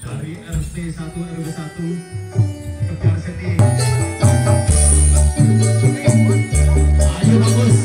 dari RT1 RW1 Tegar Seni. Ayo bagus.